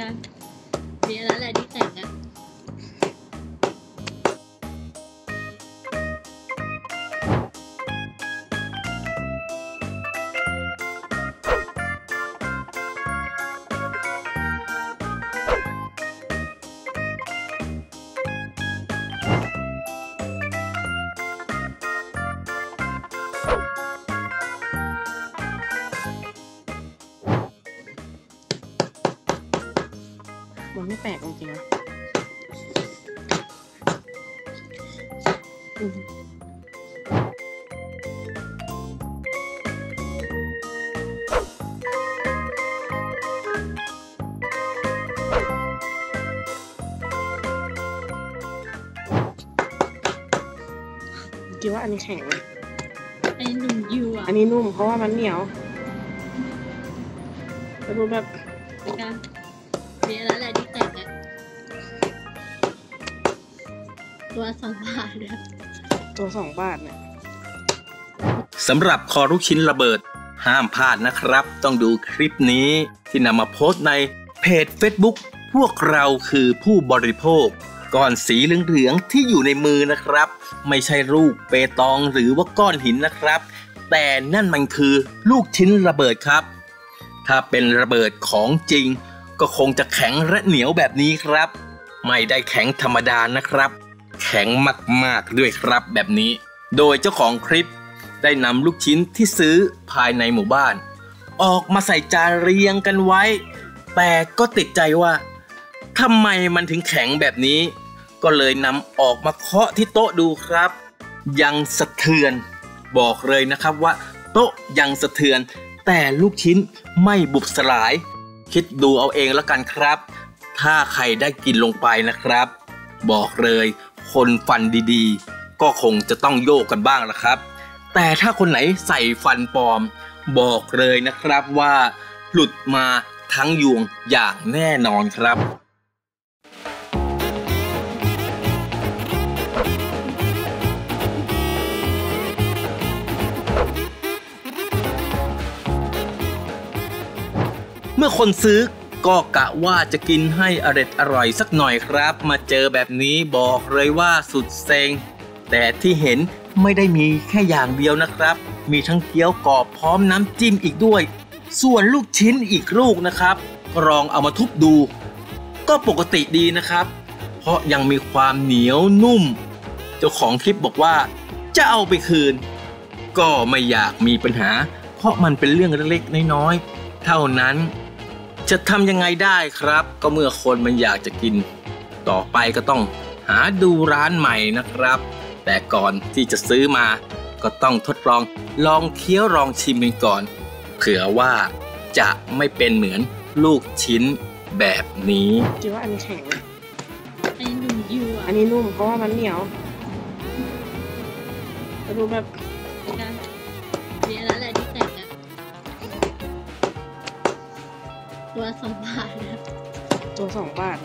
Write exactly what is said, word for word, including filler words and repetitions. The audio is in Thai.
กันมีอะไรอะไรที่แต่งนะมันไม่แปลกจริงๆนะคิดว่าอันนี้แข็งอันนี้นุ่มยูอ่ะอันนี้นุ่มเพราะว่ามันเหนียวแล้วดูแบบมีอะไรอะไรที่แต่งนะตัวสองบาทนะตัวสองบาทเนี่ยสำหรับคอลูกชิ้นระเบิดห้ามพลาดนะครับต้องดูคลิปนี้ที่นำมาโพสต์ในเพจ Facebook พวกเราคือผู้บริโภคก้อนสีเหลืองๆที่อยู่ในมือนะครับไม่ใช่ลูกเปตองหรือว่าก้อนหินนะครับแต่นั่นมันคือลูกชิ้นระเบิดครับถ้าเป็นระเบิดของจริงก็คงจะแข็งและเหนียวแบบนี้ครับไม่ได้แข็งธรรมดานะครับแข็งมากๆด้วยครับแบบนี้โดยเจ้าของคลิปได้นำลูกชิ้นที่ซื้อภายในหมู่บ้านออกมาใส่จานเรียงกันไว้แต่ก็ติดใจว่าทำไมมันถึงแข็งแบบนี้ก็เลยนำออกมาเคาะที่โต๊ะดูครับยังสะเทือนบอกเลยนะครับว่าโต๊ะยังสะเทือนแต่ลูกชิ้นไม่บุบสลายคิดดูเอาเองแล้วกันครับถ้าใครได้กินลงไปนะครับบอกเลยคนฟันดีๆก็คงจะต้องโยกกันบ้างละครับแต่ถ้าคนไหนใส่ฟันปลอมบอกเลยนะครับว่าหลุดมาทั้งยวงอย่างแน่นอนครับเมื่อคนซื้อก็กะว่าจะกินให้อร่อยอร่อยสักหน่อยครับมาเจอแบบนี้บอกเลยว่าสุดเซ็งแต่ที่เห็นไม่ได้มีแค่อย่างเดียวนะครับมีทั้งเกี๊ยวกรอบพร้อมน้ำจิ้มอีกด้วยส่วนลูกชิ้นอีกลูกนะครับก็ลองเอามาทุบดูก็ปกติดีนะครับเพราะยังมีความเหนียวนุ่มเจ้าของคลิปบอกว่าจะเอาไปคืนก็ไม่อยากมีปัญหาเพราะมันเป็นเรื่องเล็กๆน้อยๆเท่านั้นจะทำยังไงได้ครับก็เมื่อคนมันอยากจะกินต่อไปก็ต้องหาดูร้านใหม่นะครับแต่ก่อนที่จะซื้อมาก็ต้องทดลองลองเคี้ยวลองชิมกันก่อนเผื่อว่าจะไม่เป็นเหมือนลูกชิ้นแบบนี้คิดว่าอันนี้แข็งอันนี้นุ่มอยู่อันนี้นุ่มเพราะว่ามันเหนียวดูแบบมีอะไรอะไรที่แตกนะตัวสองบาทนะตัวสองบาท